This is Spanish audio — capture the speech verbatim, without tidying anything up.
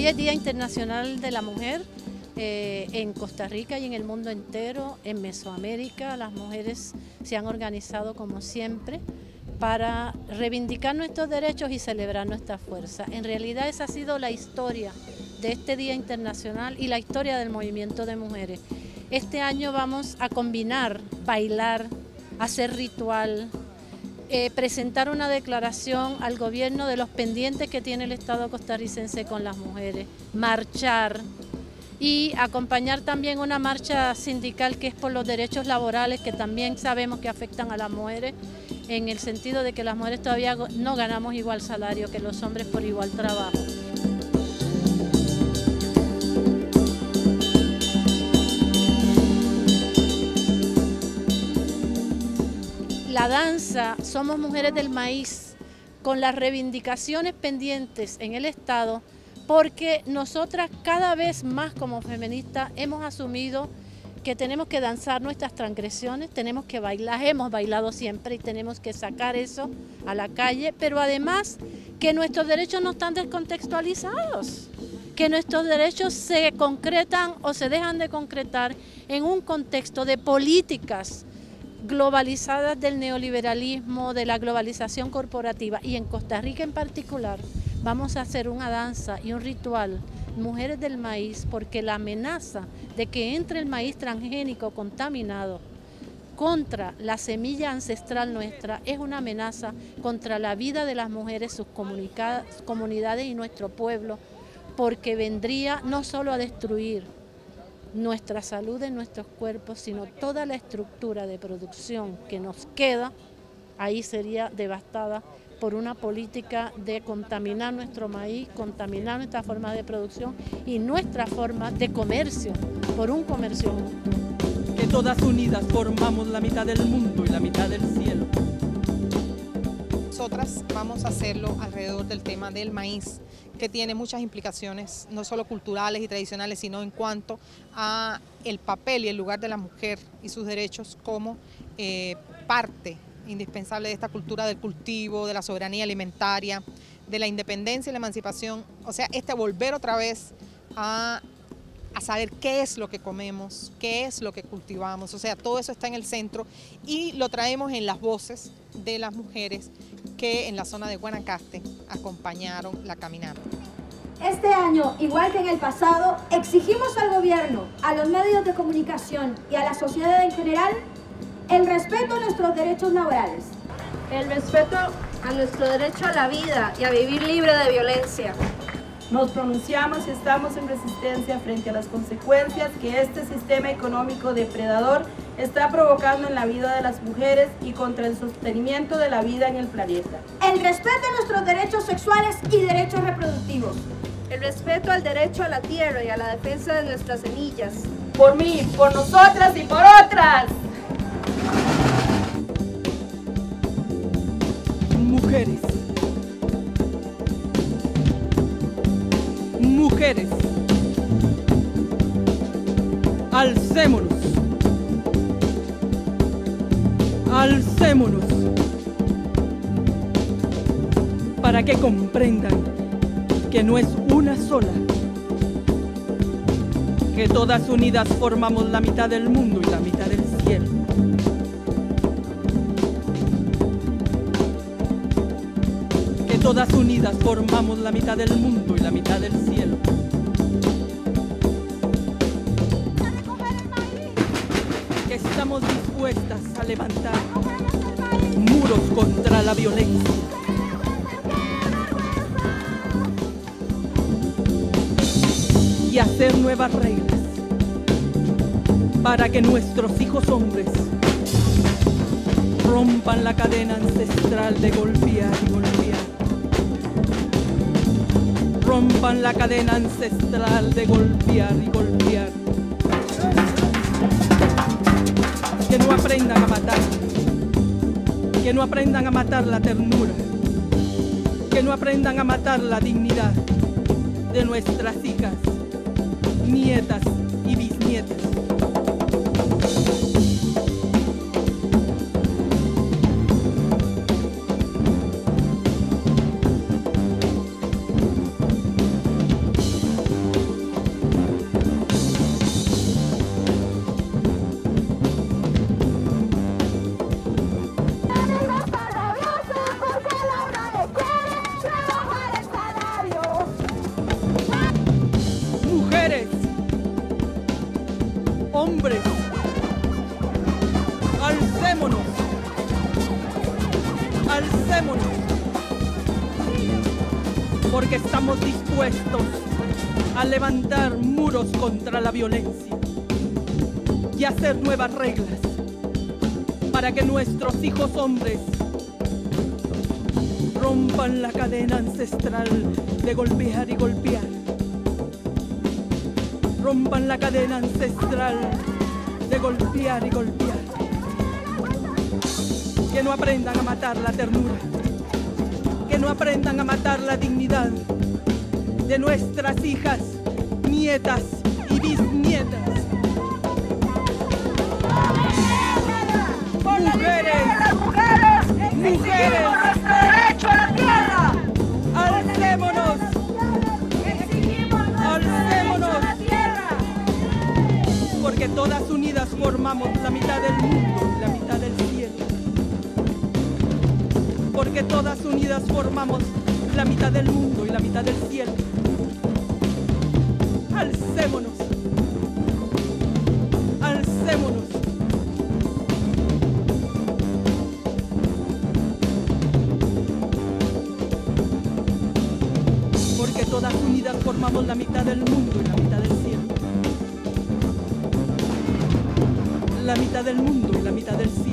Hoy es Día Internacional de la Mujer eh, en Costa Rica y en el mundo entero. En Mesoamérica las mujeres se han organizado como siempre para reivindicar nuestros derechos y celebrar nuestra fuerza. En realidad esa ha sido la historia de este Día Internacional y la historia del movimiento de mujeres. Este año vamos a combinar bailar, hacer ritual, Eh, presentar una declaración al gobierno de los pendientes que tiene el Estado costarricense con las mujeres, marchar y acompañar también una marcha sindical que es por los derechos laborales, que también sabemos que afectan a las mujeres, en el sentido de que las mujeres todavía no ganamos igual salario que los hombres por igual trabajo. La danza, somos mujeres del maíz, con las reivindicaciones pendientes en el Estado, porque nosotras cada vez más como feministas hemos asumido que tenemos que danzar nuestras transgresiones, tenemos que bailar, hemos bailado siempre y tenemos que sacar eso a la calle, pero además que nuestros derechos no están descontextualizados, que nuestros derechos se concretan o se dejan de concretar en un contexto de políticas globalizadas del neoliberalismo, de la globalización corporativa, y en Costa Rica en particular vamos a hacer una danza y un ritual, Mujeres del Maíz, porque la amenaza de que entre el maíz transgénico contaminado contra la semilla ancestral nuestra es una amenaza contra la vida de las mujeres, sus comunidades y nuestro pueblo, porque vendría no solo a destruir nuestra salud en nuestros cuerpos, sino toda la estructura de producción que nos queda, ahí sería devastada por una política de contaminar nuestro maíz, contaminar nuestra forma de producción y nuestra forma de comercio, por un comercio justo. Que todas unidas formamos la mitad del mundo y la mitad del cielo. Nosotras vamos a hacerlo alrededor del tema del maíz, que tiene muchas implicaciones, no solo culturales y tradicionales, sino en cuanto a el papel y el lugar de la mujer y sus derechos como eh, parte indispensable de esta cultura del cultivo, de la soberanía alimentaria, de la independencia y la emancipación. O sea, este volver otra vez a, a saber qué es lo que comemos, qué es lo que cultivamos. O sea, todo eso está en el centro y lo traemos en las voces de las mujeres que en la zona de Guanacaste acompañaron la caminata. Este año, igual que en el pasado, exigimos al gobierno, a los medios de comunicación y a la sociedad en general el respeto a nuestros derechos laborales. El respeto a nuestro derecho a la vida y a vivir libre de violencia. Nos pronunciamos y estamos en resistencia frente a las consecuencias que este sistema económico depredador está provocando en la vida de las mujeres y contra el sostenimiento de la vida en el planeta. El respeto a nuestros derechos sexuales y derechos reproductivos. El respeto al derecho a la tierra y a la defensa de nuestras semillas. Por mí, por nosotras y por otras. Mujeres. Mujeres, alcémonos, alcémonos, para que comprendan que no es una sola, que todas unidas formamos la mitad del mundo y la mitad del cielo. Todas unidas formamos la mitad del mundo y la mitad del cielo. Que estamos dispuestas a levantar muros contra la violencia. Y hacer nuevas reglas para que nuestros hijos hombres rompan la cadena ancestral de golpear y golpear. Rompan la cadena ancestral de golpear y golpear. Que no aprendan a matar. Que no aprendan a matar la ternura. Que no aprendan a matar la dignidad de nuestras hijas, nietas y bisnietas. Alcémonos. Alcémonos. Porque estamos dispuestos a levantar muros contra la violencia y hacer nuevas reglas para que nuestros hijos hombres rompan la cadena ancestral de golpear y golpear. Rompan la cadena ancestral de golpear y golpear. Que no aprendan a matar la ternura. Que no aprendan a matar la dignidad de nuestras hijas, nietas y bisnietas. ¡Por la mujeres, las mujeres, mujeres, nuestro derecho a la tierra! ¡Alcémonos! ¡Alcémonos! Porque todas unidas formamos la mitad del mundo y la mitad del cielo. Porque todas unidas formamos la mitad del mundo y la mitad del cielo. Alcémonos. Alcémonos. Porque todas unidas formamos la mitad del mundo y la mitad del cielo. La mitad del mundo y la mitad del cielo.